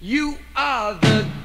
You are the